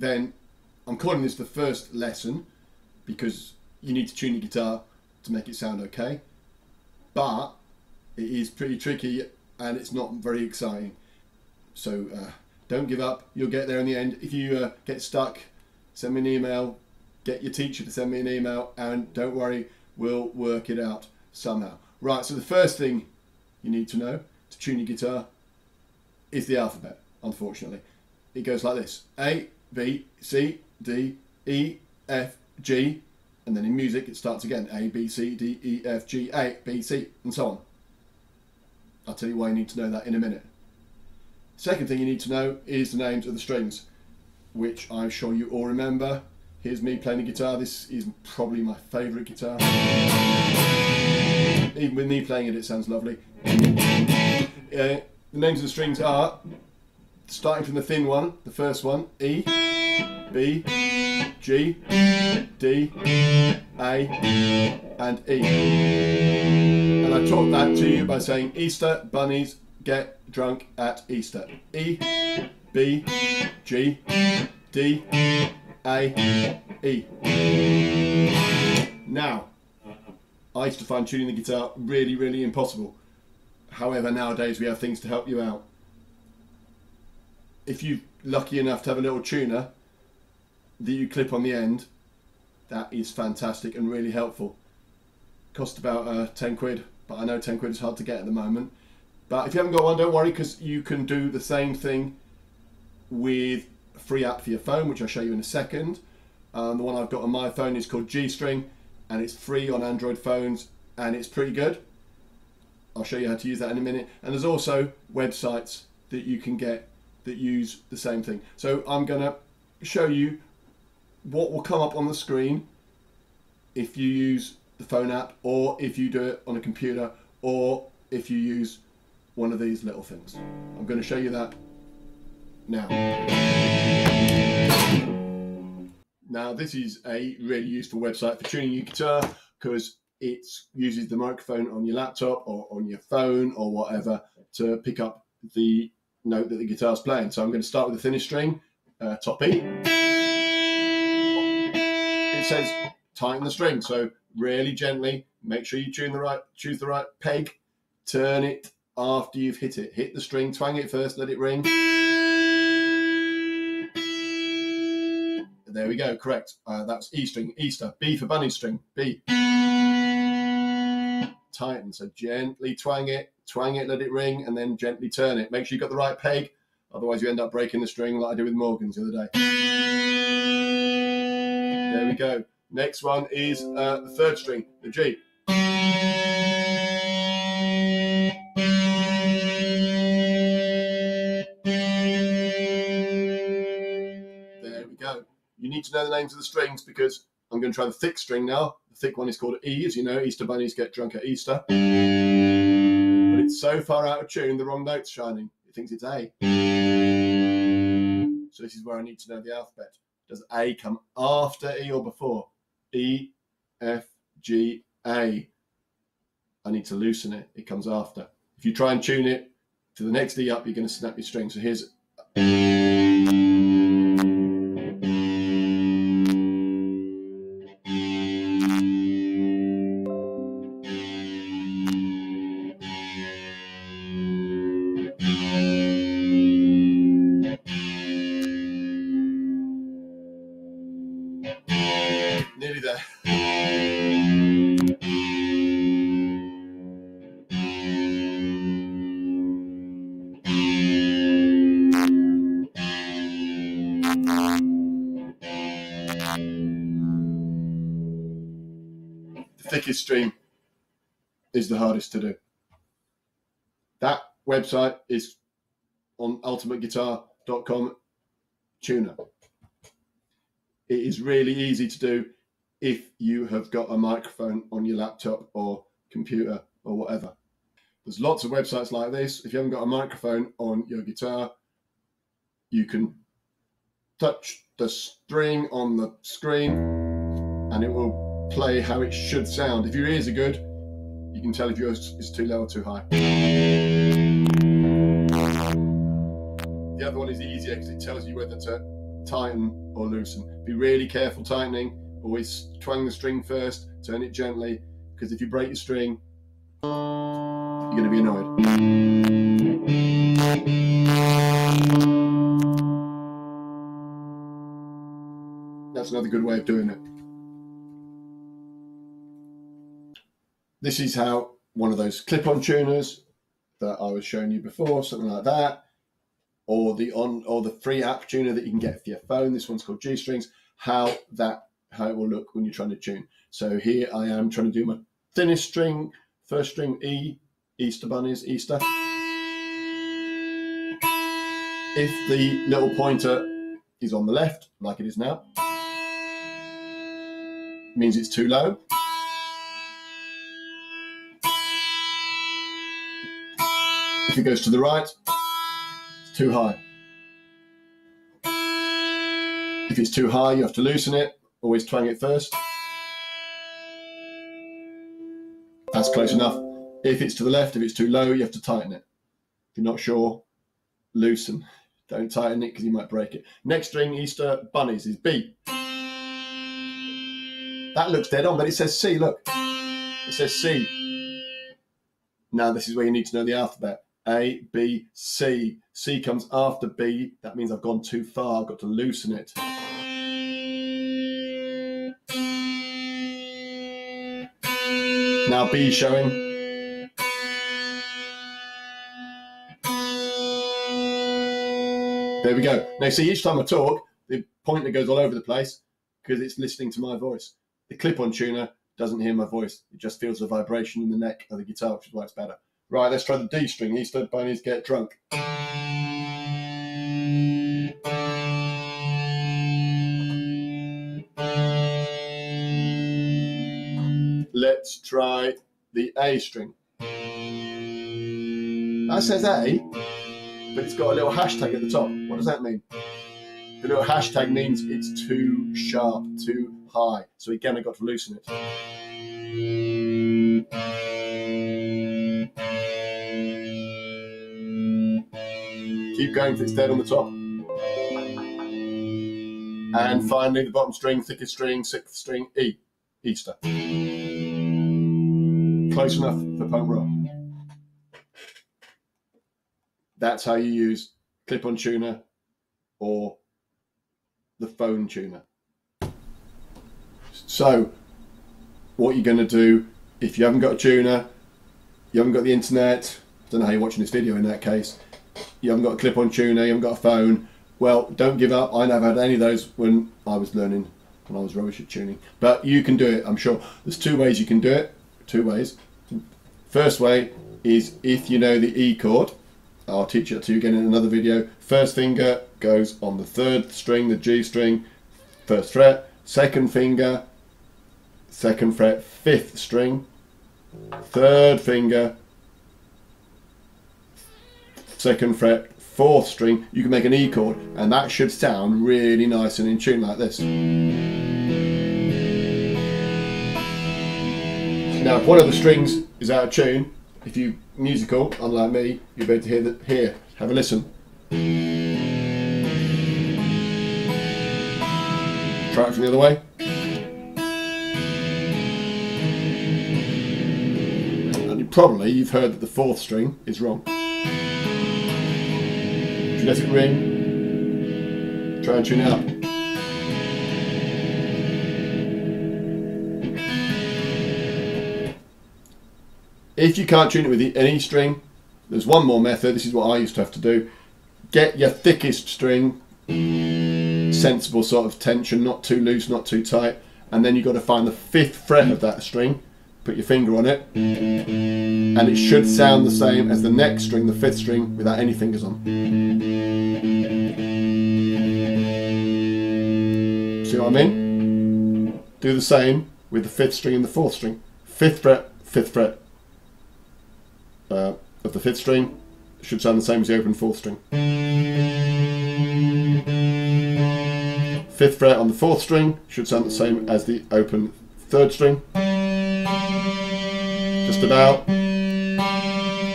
then I'm calling this the first lesson because you need to tune your guitar to make it sound okay, but it is pretty tricky and it's not very exciting. So don't give up, you'll get there in the end. If you get stuck, send me an email, get your teacher to send me an email, and don't worry, we'll work it out somehow. Right, so the first thing you need to know to tune your guitar is the alphabet, unfortunately. It goes like this: A, B, C, D, E, F, G, and then in music it starts again. A, B, C, D, E, F, G, A, B, C, and so on. I'll tell you why you need to know that in a minute. Second thing you need to know is the names of the strings, which I'm sure you all remember. Here's me playing the guitar. This is probably my favourite guitar. Even with me playing it, it sounds lovely. The names of the strings are, starting from the thin one, the first one, E, B, G, D, A, and E. And I taught that to you by saying Easter bunnies get drunk at Easter. E, B, G, D, A, E. Now, I used to find tuning the guitar really, really impossible. However, nowadays we have things to help you out. If you're lucky enough to have a little tuner that you clip on the end, that is fantastic and really helpful. Cost about 10 quid, but I know 10 quid is hard to get at the moment. But if you haven't got one, don't worry, because you can do the same thing with a free app for your phone, which I'll show you in a second. The one I've got on my phone is called G String, and it's free on Android phones, and it's pretty good. I'll show you how to use that in a minute. And there's also websites that you can get that use the same thing. So I'm gonna show you what will come up on the screen if you use the phone app, or if you do it on a computer, or if you use one of these little things. I'm gonna show you that now. Now, this is a really useful website for tuning your guitar because it uses the microphone on your laptop or on your phone or whatever to pick up the note that the guitar's playing. So I'm going to start with the thinnest string, top E. It says tighten the string, so really gently, make sure you choose the right peg, turn it after you've hit it. Hit the string, twang it first, let it ring. There we go, correct. That's E string, Easter. B for bunny string, B. Tighten, so gently twang it, let it ring, and then gently turn it. Make sure you've got the right peg, otherwise you end up breaking the string like I did with Morgan's the other day. There we go. Next one is the third string, the G. There we go. You need to know the names of the strings because I'm going to try the thick string now. The thick one is called E, as you know, Easter bunnies get drunk at Easter. But it's so far out of tune, the wrong note's shining. It thinks it's A. So this is where I need to know the alphabet. Does A come after E or before? E, F, G, A. I need to loosen it. It comes after. If you try and tune it to the next E up, you're going to snap your string. So here's... Nearly there. The thickest string is the hardest to do. That website is on ultimateguitar.com tuner. It is really easy to do if you have got a microphone on your laptop or computer or whatever. There's lots of websites like this. If you haven't got a microphone on your guitar, you can touch the string on the screen and it will play how it should sound. If your ears are good, you can tell if yours is too low or too high. The other one is easier because it tells you whether to tighten or loosen. Be really careful tightening. Always twang the string first, turn it gently, because if you break your string, you're going to be annoyed. That's another good way of doing it. This is how one of those clip-on tuners that I was showing you before, something like that, or the free app tuner that you can get for your phone. This one's called G Strings. How it will look when you're trying to tune. So here I am trying to do my thinnest string, first string E, Easter bunnies, Easter. If the little pointer is on the left, like it is now, it means it's too low. If it goes to the right, it's too high. If it's too high, you have to loosen it. Always twang it first. That's close enough. If it's to the left, if it's too low, you have to tighten it. If you're not sure, loosen. Don't tighten it because you might break it. Next string, Easter bunnies, is B. That looks dead on, but it says C, look. It says C. Now this is where you need to know the alphabet. A, B, C. C comes after B. That means I've gone too far. I've got to loosen it. Now B showing. There we go. Now see, each time I talk, the pointer goes all over the place because it's listening to my voice. The clip-on tuner doesn't hear my voice. It just feels the vibration in the neck of the guitar, which is why it's better. Right, let's try the D string. Easter bunnies get drunk. Let's try the A string. That says A, but it's got a little hashtag at the top. What does that mean? The little hashtag means it's too sharp, too high. So again, I've got to loosen it. Keep going till it's dead on the top. And finally, the bottom string, thickest string, sixth string, E, Easter. Close enough for punk rock. That's how you use clip-on tuner or the phone tuner. So what you're going to do if you haven't got a tuner, you haven't got the internet, I don't know how you're watching this video in that case, you haven't got a clip-on tuner, you haven't got a phone, well, don't give up. I never had any of those when I was learning, when I was rubbish at tuning. But you can do it, I'm sure. There's two ways you can do it. Two ways. First way is if you know the E chord, I'll teach it to you again in another video. First finger goes on the third string, the G string, first fret. Second finger, second fret, fifth string. Third finger, second fret, fourth string. You can make an E chord, and that should sound really nice and in tune like this. Now, if one of the strings is out of tune, if you're musical, unlike me, you'll be able to hear that here. Have a listen. Try it from the other way. And you've heard that the fourth string is wrong. If you let it ring, try and tune it up. If you can't tune it with an E string, there's one more method. This is what I used to have to do. Get your thickest string, sensible sort of tension, not too loose, not too tight, and then you've got to find the fifth fret of that string, put your finger on it, and it should sound the same as the next string, the fifth string, without any fingers on. See what I mean? Do the same with the fifth string and the fourth string. Fifth fret, fifth fret. Of the fifth string should sound the same as the open fourth string. Fifth fret on the fourth string should sound the same as the open third string. Just about.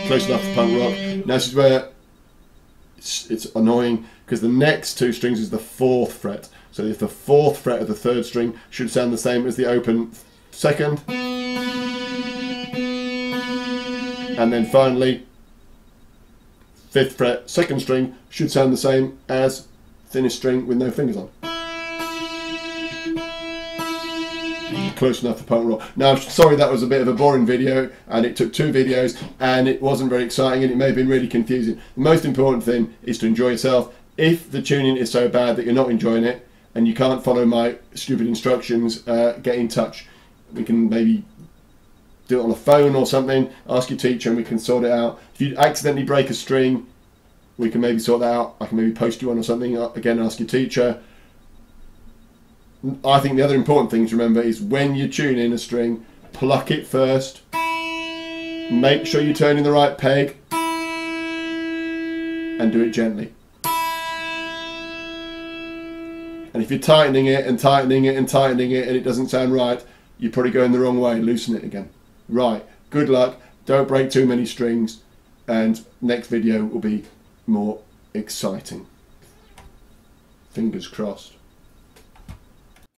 Close enough for punk rock. Now this is where it's annoying because the next two strings is the fourth fret. So if the fourth fret of the third string should sound the same as the open second. And then finally, fifth fret, second string should sound the same as thinnest string with no fingers on. Close enough for punk rock. Now, I'm sorry that was a bit of a boring video, and it took two videos, and it wasn't very exciting, and it may have been really confusing. The most important thing is to enjoy yourself. If the tuning is so bad that you're not enjoying it, and you can't follow my stupid instructions, get in touch. We can maybe do it on a phone or something, ask your teacher, and we can sort it out. If you accidentally break a string, we can maybe sort that out. I can maybe post you one or something. Again, ask your teacher. I think the other important thing to remember is when you tune in a string, pluck it first. Make sure you turn in the right peg and do it gently. And if you're tightening it and tightening it and tightening it and it doesn't sound right, you're probably going the wrong way. Loosen it again. Right, good luck. Don't break too many strings, and next video will be more exciting. Fingers crossed.